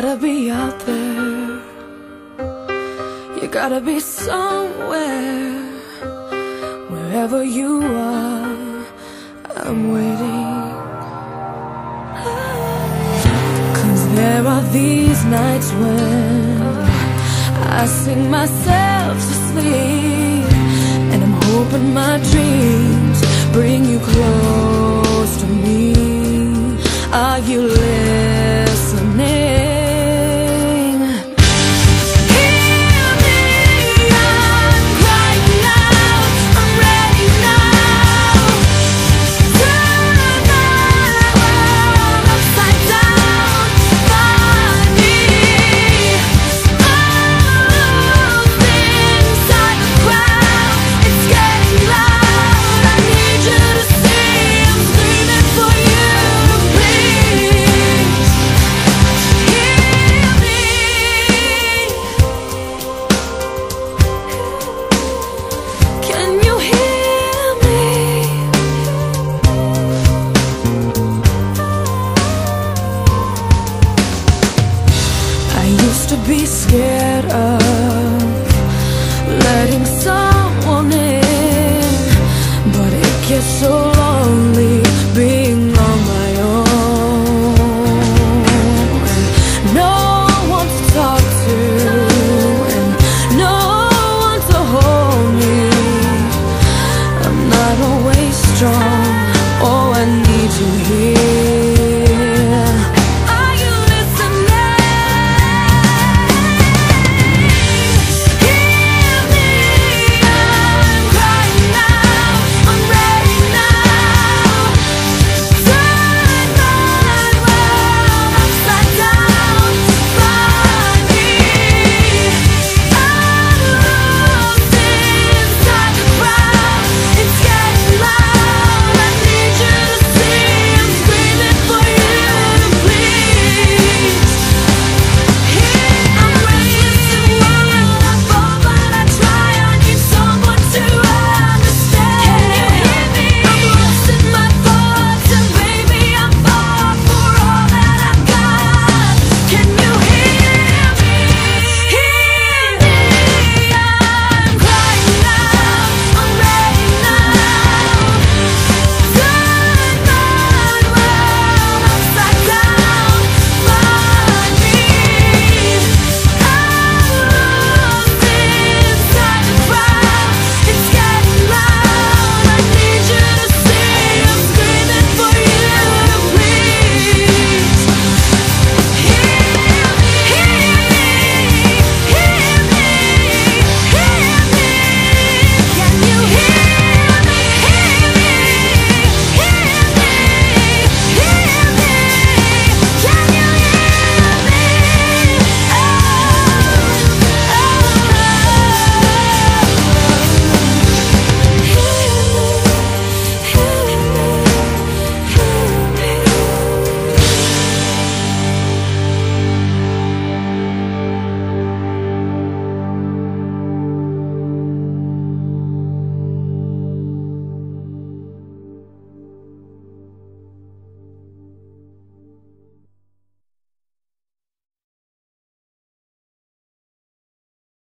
gotta be out there, you gotta be somewhere. Wherever you are, I'm waiting. 'Cause there are these nights when I sing myself to sleep, and I'm hoping my dreams bring you close to me. Are you listening? Be scared of letting someone in, but it gets so